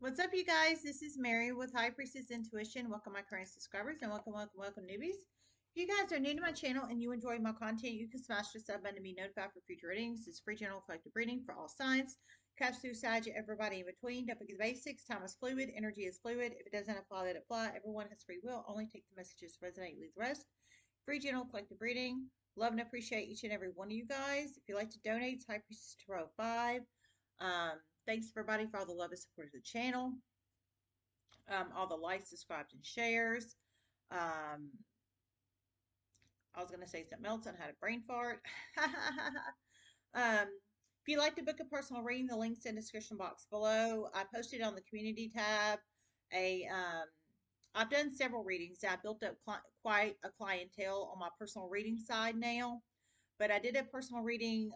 What's up, you guys? This is Mary with High Priestess Intuition. Welcome, my current subscribers, and welcome, newbies. If you guys are new to my channel and you enjoy my content, you can smash the sub button to be notified for future readings. This is free general collective reading for all signs. Cash through Sag, everybody in between. Don't forget the basics. Time is fluid. Energy is fluid. If it doesn't apply, let it fly. Everyone has free will. Only take the messages that resonate. Leave the rest. Free general collective reading. Love and appreciate each and every one of you guys. If you'd like to donate, it's High Priestess Tarot 5. Thanks everybody for all the love and support of the channel. All the likes, subscribes, and shares. I was going to say something else and had a brain fart. If you'd like to book a personal reading, the link's in the description box below. I posted on the community tab. I've done several readings. I built up quite a clientele on my personal reading side now. But I did a personal reading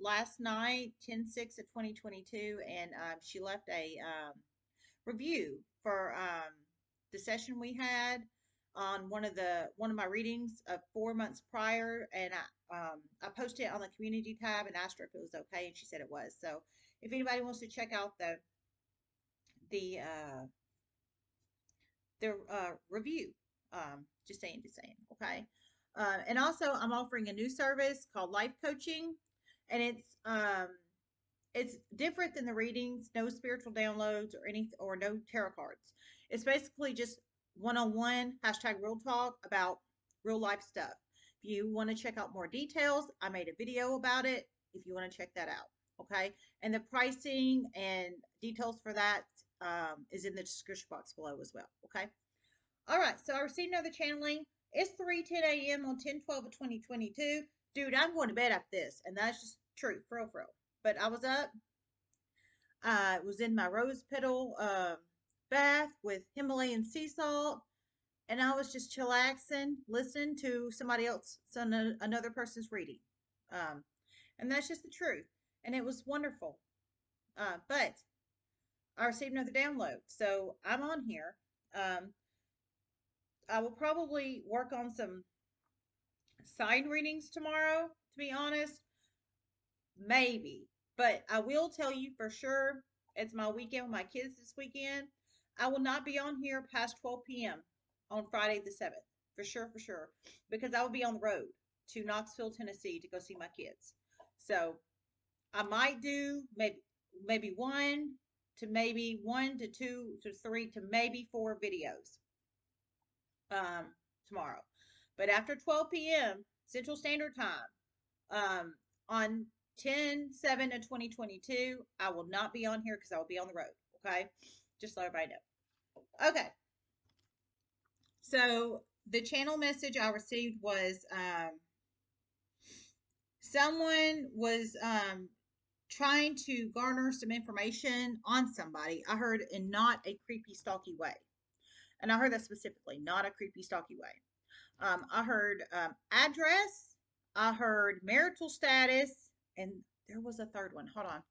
last night, 10/6 of 2022, and she left a review for the session we had on one of my readings of 4 months prior, and I posted it on the community tab and asked her if it was okay, and she said it was. So if anybody wants to check out the review, just saying, okay. And also, I'm offering a new service called Life Coaching, and it's different than the readings. No spiritual downloads or no tarot cards. It's basically just one-on-one #real talk about real life stuff. If you want to check out more details, I made a video about it if you want to check that out, okay? And the pricing and details for that is in the description box below as well, okay? All right, so I received another channeling. It's 3:10 a.m. on 10/12 of 2022. Dude, I'm going to bed after this, and that's just true, for real, for real. But I was up. I was in my rose petal bath with Himalayan sea salt, and I was just chillaxing, listening to somebody else, another person's reading, and that's just the truth, and it was wonderful. But I received another download, so I'm on here. I will probably work on some sign readings tomorrow, to be honest, maybe, but I will tell you for sure, it's my weekend with my kids this weekend. I will not be on here past 12 p.m. on Friday the 7th, for sure, because I will be on the road to Knoxville, Tennessee to go see my kids. So I might do maybe one to two to three to maybe four videos tomorrow. But after 12 p.m. Central Standard Time on 10/7 of 2022, I will not be on here because I will be on the road, okay? Just so everybody know. Okay. So the channel message I received was someone was trying to garner some information on somebody. I heard in not a creepy, stalky way. And I heard that specifically, not a creepy, stalky way. I heard address. I heard marital status. And there was a third one. Hold on.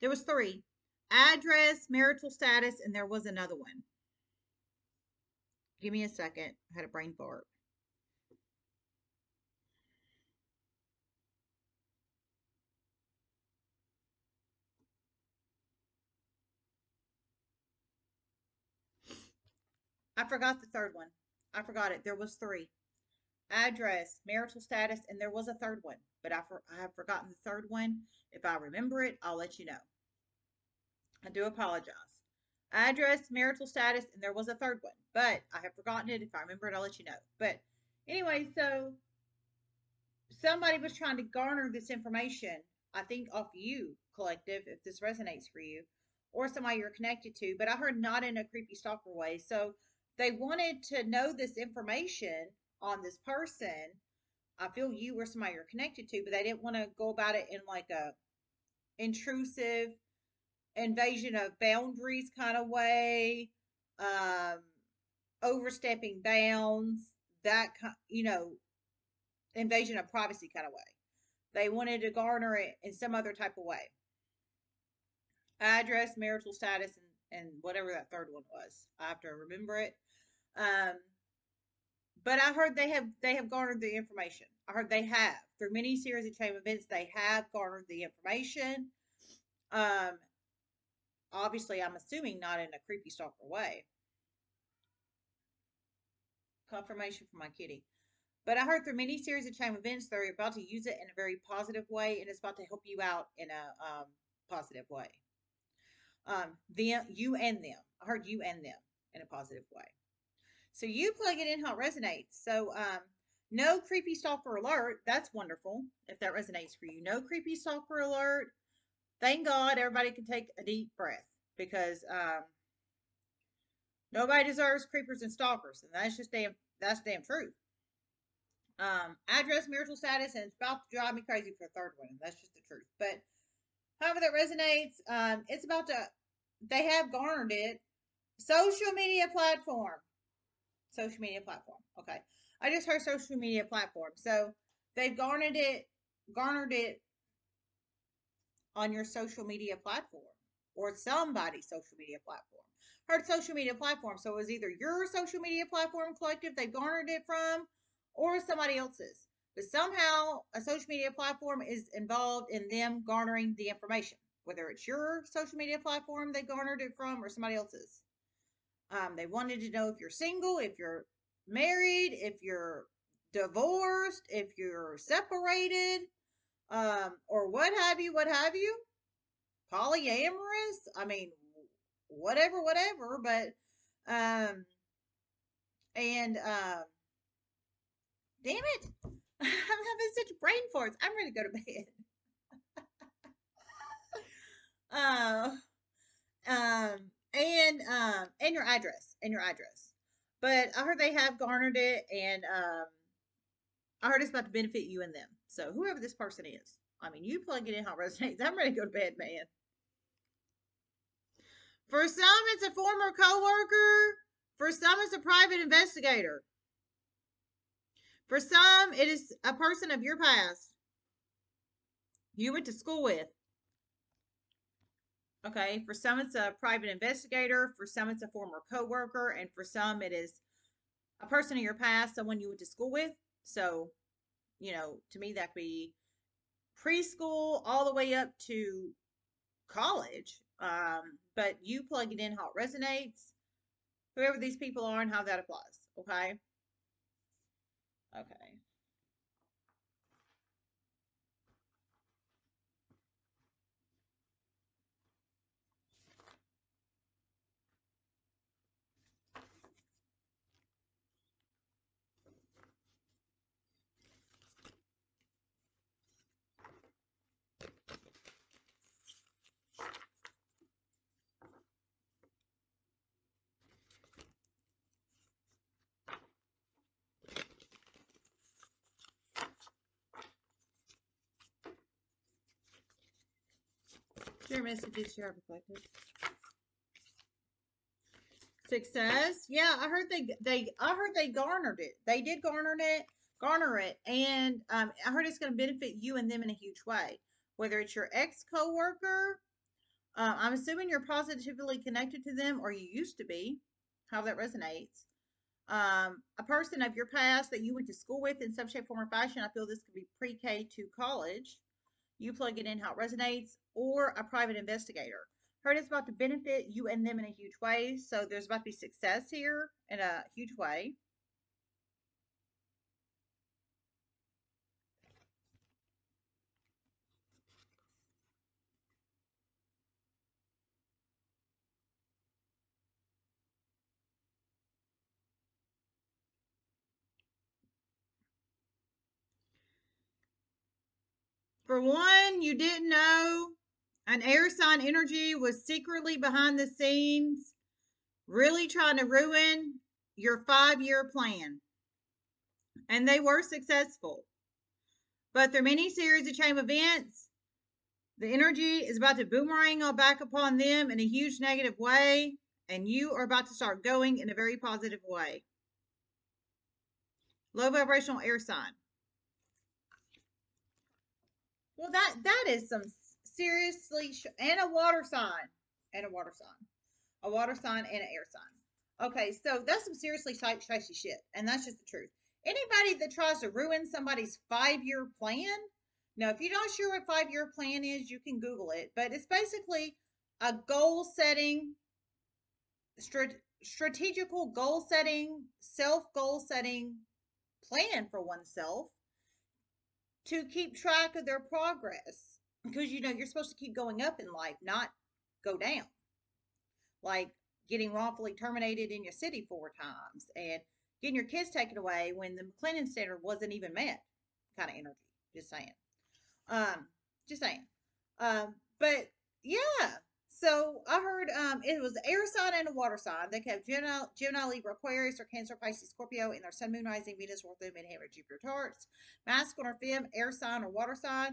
There was three. Address, marital status, and there was another one. Give me a second. I had a brain fart. I forgot the third one. I forgot it. There was three. Address, marital status, and there was a third one. But I have forgotten the third one. If I remember it, I'll let you know. I do apologize. Address, marital status, and there was a third one. But I have forgotten it. If I remember it, I'll let you know. But anyway, so somebody was trying to garner this information, I think, off you, collective, if this resonates for you, or somebody you're connected to. But I heard not in a creepy stalker way. So they wanted to know this information on this person. I feel you or somebody you're connected to, but they didn't want to go about it in like a intrusive invasion of boundaries kind of way, overstepping bounds, that kind, you know, invasion of privacy kind of way. They wanted to garner it in some other type of way. Address, marital status, and whatever that third one was. I have to remember it. But I heard they have garnered the information. I heard they have. Through many series of chain events, they have garnered the information. obviously I'm assuming not in a creepy stalker way. Confirmation for my kitty. But I heard through many series of chain events, they're about to use it in a very positive way, and it's about to help you out in a positive way. You and them. I heard you and them in a positive way. So you plug it in how it resonates. So no creepy stalker alert. That's wonderful if that resonates for you. No creepy stalker alert. Thank God everybody can take a deep breath, because nobody deserves creepers and stalkers, and that's just damn true. Address, marital status, and it's about to drive me crazy for a third one, and that's just the truth. But however that resonates, it's about to, they have garnered it. Social media platform. Social media platform. Okay. I just heard social media platform. So they've garnered it on your social media platform or somebody's social media platform. Heard social media platform. So it was either your social media platform collective they've garnered it from, or somebody else's. But somehow a social media platform is involved in them garnering the information, whether it's your social media platform they garnered it from or somebody else's. They wanted to know if you're single, if you're married, if you're divorced, if you're separated, or what have you, polyamorous, I mean, whatever, but, damn it, I'm having such brain farts. I'm ready to go to bed. And your address. But I heard they have garnered it, and I heard it's about to benefit you and them. So whoever this person is, I mean, you plug it in how it resonates. I'm ready to go to bed, man. For some, it's a former coworker. For some, it's a private investigator. For some, it is a person of your past you went to school with. Okay, for some, it's a private investigator. For some, it's a former coworker. And for some, it is a person of your past, someone you went to school with. So, you know, to me, that could be preschool all the way up to college. But you plug it in how it resonates, whoever these people are and how that applies. Okay. Okay. Your messages here are reflected. Success. Yeah, I heard they garnered it. They did garner it, and I heard it's going to benefit you and them in a huge way. Whether it's your ex-coworker, I'm assuming you're positively connected to them, or you used to be. How that resonates. A person of your past that you went to school with in some shape, form, or fashion. I feel this could be pre-K to college. You plug it in how it resonates, or a private investigator. Heard it's about to benefit you and them in a huge way, so there's about to be success here in a huge way. For one, you didn't know an air sign energy was secretly behind the scenes, really trying to ruin your 5-year plan. And they were successful. But through many series of chain events, the energy is about to boomerang all back upon them in a huge negative way, and you are about to start going in a very positive way. Low vibrational air sign. Well, that is some seriously, and a water sign and an air sign. Okay, so that's some seriously shifty shit, and that's just the truth. Anybody that tries to ruin somebody's 5-year plan, now if you're not sure what 5-year plan is, you can Google it, but it's basically a goal setting, strategical goal setting, self-goal setting plan for oneself to keep track of their progress. Because, you know, you're supposed to keep going up in life, not go down. Like getting wrongfully terminated in your city 4 times and getting your kids taken away when the McLennan standard wasn't even met kind of energy. Just saying. But yeah, so I heard it was air sign and a water sign. They have Gemini, Libra, Aquarius, or Cancer, Pisces, Scorpio in their sun, moon, rising, Venus, or Moon, Hammer, Jupiter charts. Masculine or femme, air sign or water sign.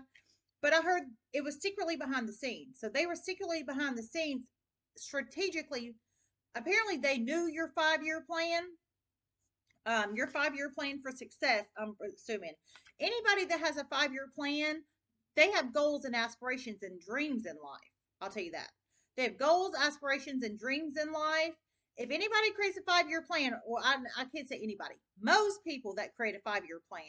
But I heard it was secretly behind the scenes. So they were secretly behind the scenes strategically. Apparently they knew your 5-year plan. Your 5-year plan for success, I'm assuming. Anybody that has a 5-year plan, they have goals and aspirations and dreams in life. I'll tell you that. They have goals, aspirations, and dreams in life. If anybody creates a 5-year plan, well, I can't say anybody. Most people that create a 5-year plan,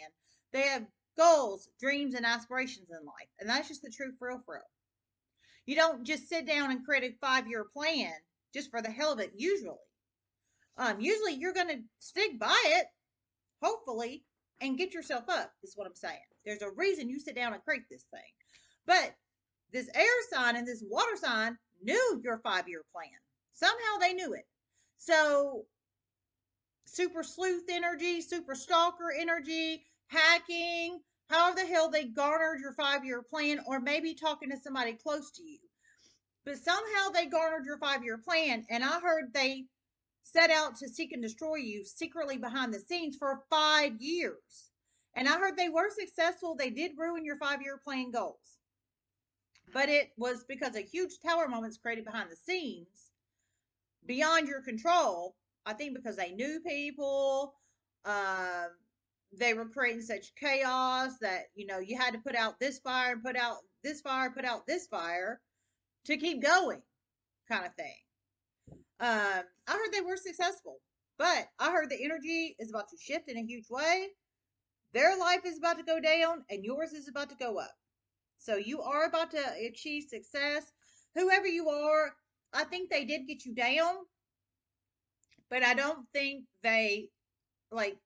they have goals, dreams, and aspirations in life. And that's just the truth for real. You don't just sit down and create a 5-year plan just for the hell of it, usually. Usually you're going to stick by it, hopefully, and get yourself up, is what I'm saying. There's a reason you sit down and create this thing. But this air sign and this water sign knew your 5-year plan. Somehow they knew it. So super sleuth energy, super stalker energy, hacking, how the hell they garnered your 5-year plan, or maybe talking to somebody close to you. But somehow they garnered your 5-year plan, and I heard they set out to seek and destroy you secretly behind the scenes for 5 years. And I heard they were successful. They did ruin your 5-year plan goals. But it was because of huge tower moments created behind the scenes, beyond your control. I think because they knew people, they were creating such chaos that, you know, you had to put out this fire, and put out this fire, put out this fire to keep going kind of thing. I heard they were successful, but I heard the energy is about to shift in a huge way. Their life is about to go down and yours is about to go up. So you are about to achieve success. Whoever you are, I think they did get you down, but I don't think they like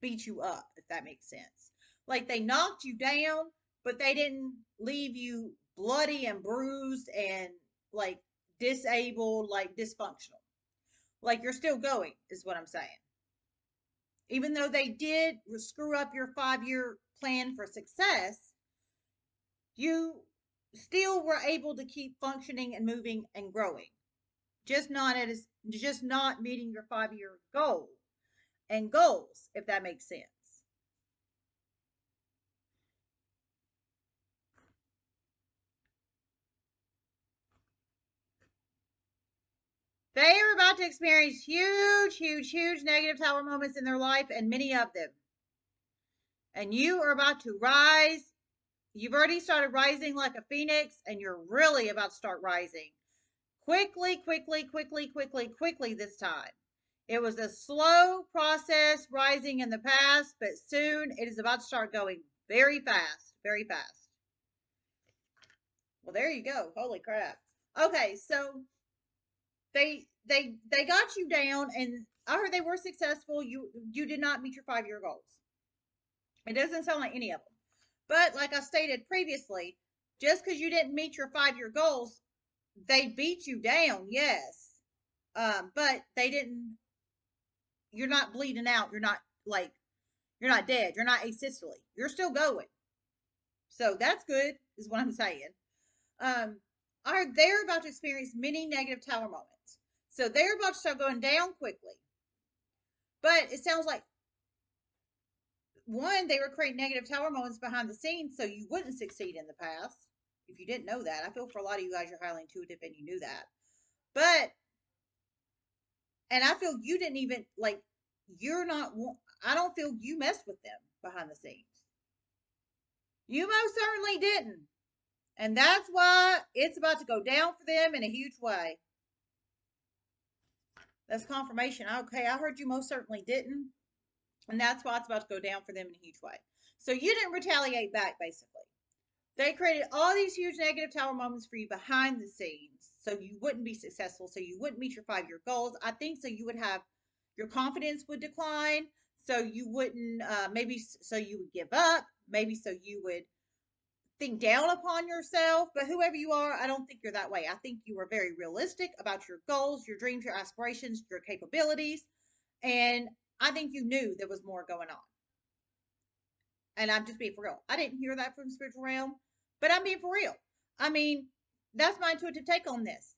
beat you up, if that makes sense. Like they knocked you down, but they didn't leave you bloody and bruised and like disabled, like dysfunctional. Like you're still going, is what I'm saying. Even though they did screw up your 5-year plan for success, you still were able to keep functioning and moving and growing. Just not meeting your 5-year goal and goals, if that makes sense. They are about to experience huge, huge, huge negative tower moments in their life, and many of them. And you are about to rise. You've already started rising like a phoenix, and you're really about to start rising. Quickly, quickly, quickly, quickly, quickly this time. It was a slow process rising in the past, but soon it is about to start going very fast, very fast. Well, there you go. Holy crap. Okay, so They got you down, and I heard they were successful. You did not meet your 5-year goals. It doesn't sound like any of them. But like I stated previously, just because you didn't meet your 5-year goals, they beat you down, yes. But they didn't, you're not bleeding out. You're not like, you're not dead. You're not asystole. You're still going. So that's good, is what I'm saying. They're about to experience many negative tower moments. So they're about to start going down quickly. But it sounds like, one, they were creating negative tower moments behind the scenes so you wouldn't succeed in the past. If you didn't know that, I feel for a lot of you guys, you're highly intuitive and you knew that. But, and I feel you didn't even, like, you're not, I don't feel you messed with them behind the scenes. You most certainly didn't. And that's why it's about to go down for them in a huge way. That's confirmation. Okay, I heard you most certainly didn't. And that's why it's about to go down for them in a huge way. So you didn't retaliate back, basically. They created all these huge negative tower moments for you behind the scenes, so you wouldn't be successful, so you wouldn't meet your five-year goals. I think so you would have, your confidence would decline, so you wouldn't, maybe so you would give up, maybe so you would think down upon yourself. But whoever you are, I don't think you're that way. I think you are very realistic about your goals, your dreams, your aspirations, your capabilities, and I think you knew there was more going on. And I'm just being for real. I didn't hear that from the spiritual realm, but I'm being for real. I mean, that's my intuitive take on this.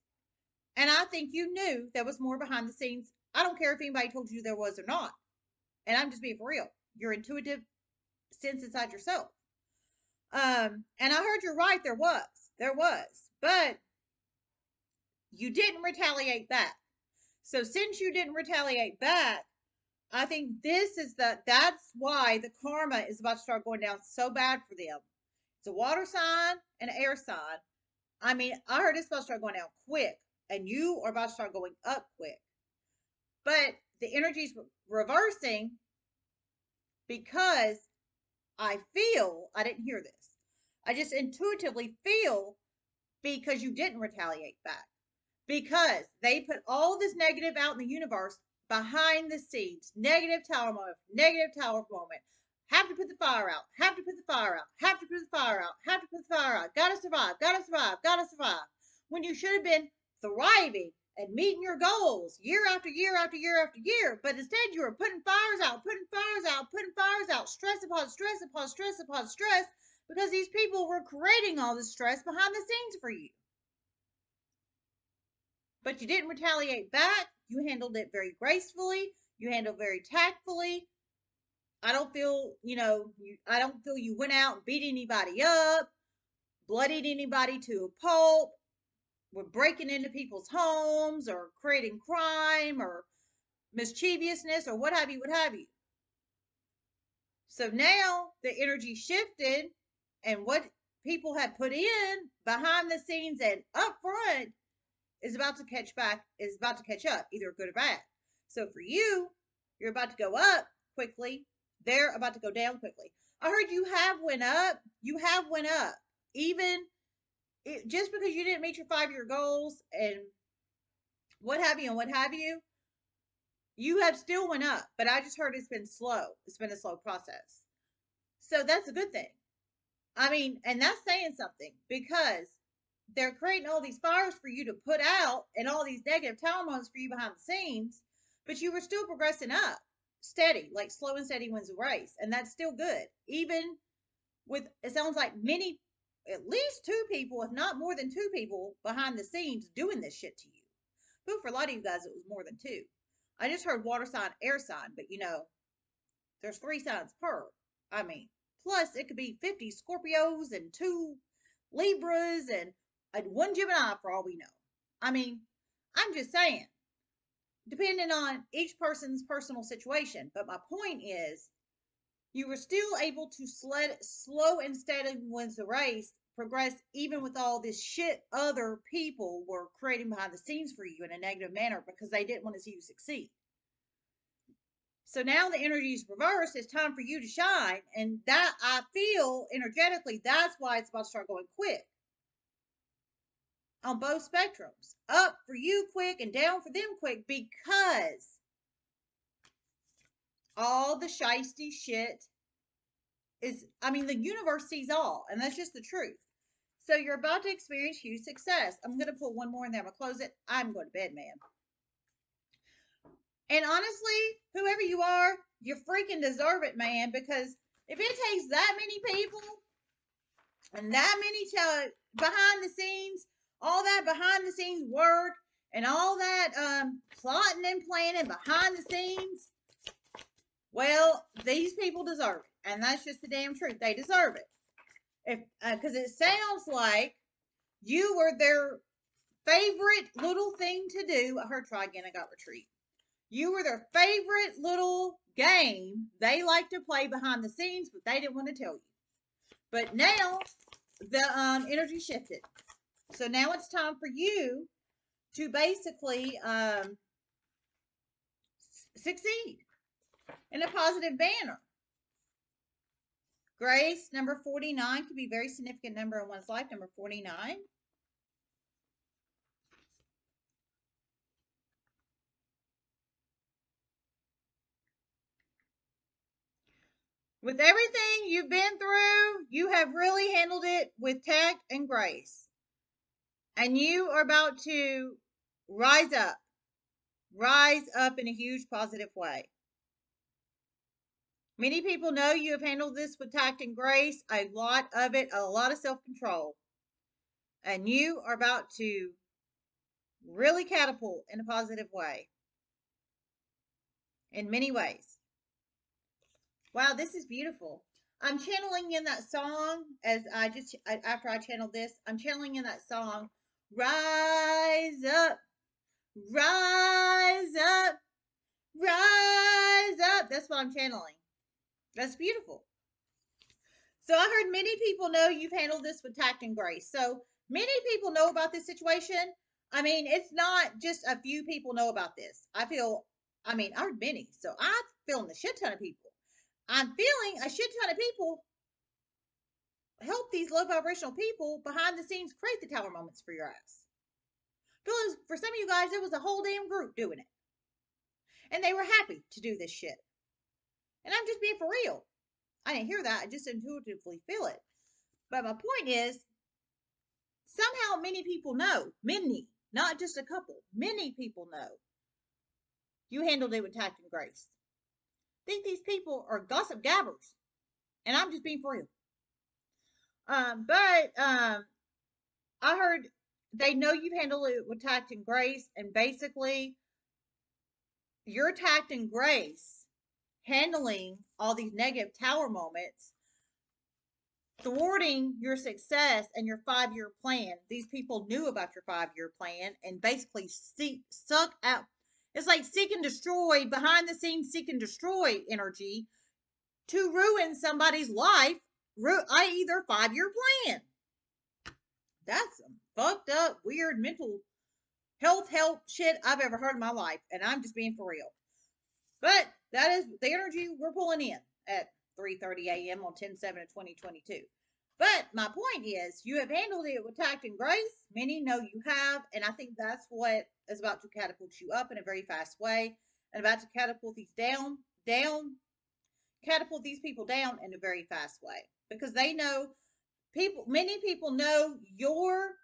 And I think you knew there was more behind the scenes. I don't care if anybody told you there was or not. And I'm just being for real. Your intuitive sense inside yourself. And I heard you're right. There was, but you didn't retaliate back. So since you didn't retaliate back, I think this is that's why the karma is about to start going down so bad for them. It's a water sign and an air sign. I mean, I heard it's about to start going down quick, and you are about to start going up quick. But the energy's reversing because I feel, I didn't hear this. I just intuitively feel because you didn't retaliate back. Because they put all this negative out in the universe behind the scenes, negative tower moment, have to put the fire out, have to put the fire out, have to put the fire out, have to put the fire out, gotta survive, gotta survive, gotta survive, when you should have been thriving and meeting your goals year after year after year after year, but instead you were putting fires out, putting fires out, putting fires out, stress upon stress upon stress upon stress, because these people were creating all this stress behind the scenes for you. But you didn't retaliate back. You handled it very gracefully. You handled very tactfully. I don't feel, I don't feel you went out and beat anybody up, bloodied anybody to a pulp, were breaking into people's homes or creating crime or mischievousness or what have you, what have you. So now the energy shifted, and what people had put in behind the scenes and up front is about to catch back, is about to catch up, either good or bad. So for you, you're about to go up quickly. They're about to go down quickly. I heard you have went up. You have went up. Even just because you didn't meet your five-year goals and what have you and what have you, you have still went up. But I just heard it's been slow. It's been a slow process. So that's a good thing. I mean, and that's saying something, because they're creating all these fires for you to put out and all these negative tower moments for you behind the scenes, but you were still progressing up steady, like slow and steady wins the race. And that's still good. Even with, it sounds like many, at least two people, if not more than two people behind the scenes doing this shit to you. But for a lot of you guys, it was more than two. I just heard water sign, air sign, but there's 3 signs per. I mean, plus it could be 50 Scorpios and 2 Libras and 1 Gemini for all we know. I mean, I'm just saying, depending on each person's personal situation. But my point is, you were still able to slow and steady wins the race, progress, even with all this shit other people were creating behind the scenes for you in a negative manner because they didn't want to see you succeed. So now the energy is reversed. It's time for you to shine. And that, I feel energetically, that's why it's about to start going quick. On both spectrums, up for you quick and down for them quick, because all the shiesty shit is, I mean, the universe sees all, and that's just the truth. So you're about to experience huge success. I'm going to pull one more in there. I'm going to close it. I'm going to bed, man. And honestly, whoever you are, you freaking deserve it, man, because if it takes that many people and that many behind the scenes, all that behind the scenes work and all that plotting and planning behind the scenes, well, these people deserve it. And that's just the damn truth. They deserve it. Because it sounds like you were their favorite little thing to do. I heard try again. I got retreat. You were their favorite little game they like to play behind the scenes, but they didn't want to tell you. But now the energy shifted. So now it's time for you to basically succeed in a positive manner. Grace, number 49, can be a very significant number in one's life, number 49. With everything you've been through, you have really handled it with tact and grace. And you are about to rise up in a huge positive way. Many people know you have handled this with tact and grace, a lot of it, a lot of self-control. And you are about to really catapult in a positive way. In many ways. Wow, this is beautiful. I'm channeling in that song as after I channeled this, I'm channeling in that song, rise up, rise up, rise up. That's what I'm channeling. That's beautiful. So I heard many people know you've handled this with tact and grace. So many people know about this situation. I mean, it's not just a few people know about this. I heard many. So I'm feeling a shit ton of people. I'm feeling a shit ton of people help these low vibrational people behind the scenes create the tower moments for your ass. For some of you guys, it was a whole damn group doing it. And they were happy to do this shit. And I'm just being for real. I didn't hear that. I just intuitively feel it. But my point is, somehow many people know. Many. Not just a couple. Many people know. You handled it with tact and grace. Think these people are gossip gabbers, and I'm just being for real. I heard they know you've handled it with tact and grace, and basically, your tact and grace handling all these negative tower moments, thwarting your success and your 5-year plan. These people knew about your 5-year plan and basically suck out. It's like seek and destroy, behind the scenes seek and destroy energy to ruin somebody's life, i.e. their 5-year plan. That's some fucked up, weird mental health shit I've ever heard in my life, and I'm just being for real. But that is the energy we're pulling in at 3:30 a.m. on 10/7/2022. But my point is, you have handled it with tact and grace. Many know you have, and I think that's what is about to catapult you up in a very fast way, and about to catapult these catapult these people down in a very fast way, because they know people. Many people know your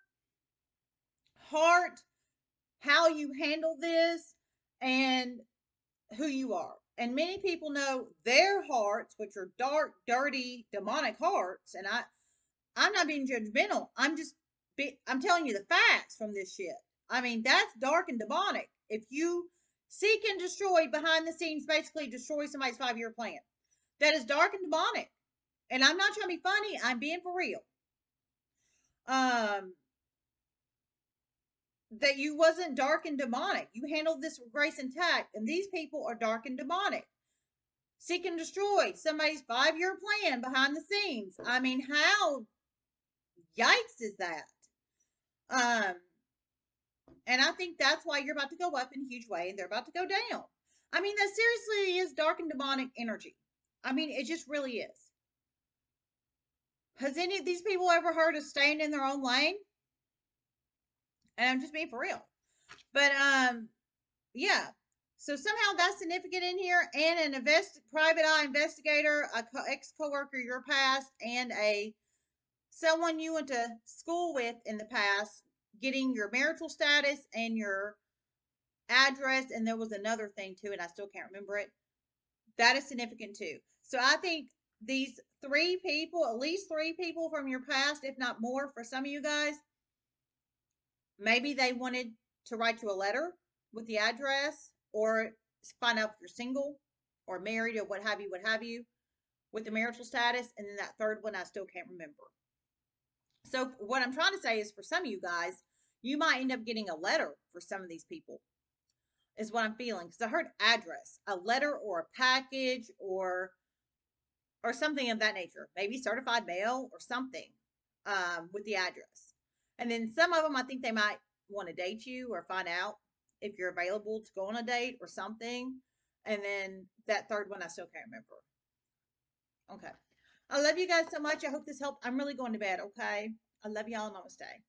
heart, how you handle this, and who you are. And many people know their hearts, which are dark, dirty, demonic hearts, and I'm not being judgmental. I'm telling you the facts from this shit. I mean, that's dark and demonic. If you seek and destroy behind the scenes, basically destroy somebody's 5-year plan. That is dark and demonic. And I'm not trying to be funny. I'm being for real. That you wasn't dark and demonic. You handled this with grace and tact. And these people are dark and demonic. Seek and destroy somebody's 5-year plan behind the scenes. I mean, how yikes is that? And I think that's why you're about to go up in a huge way and they're about to go down. I mean, that seriously is dark and demonic energy. I mean, it just really is. Has any of these people ever heard of staying in their own lane? And I'm just being for real. But, yeah. So somehow that's significant in here. And an private eye investigator, an ex-coworker of your past, and someone you went to school with in the past, getting your marital status and your address, and there was another thing too, and I still can't remember it. That is significant too. So I think these 3 people, at least 3 people from your past, if not more for some of you guys, maybe they wanted to write you a letter with the address, or find out if you're single or married or what have you, with the marital status, and then that 3rd one I still can't remember. So what I'm trying to say is, for some of you guys, you might end up getting a letter for some of these people, is what I'm feeling. Because I heard address, a letter or a package or something of that nature. Maybe certified mail or something with the address. And then some of them, I think they might want to date you or find out if you're available to go on a date or something. And then that 3rd one, I still can't remember. Okay. I love you guys so much. I hope this helped. I'm really going to bed, okay? I love y'all. Namaste.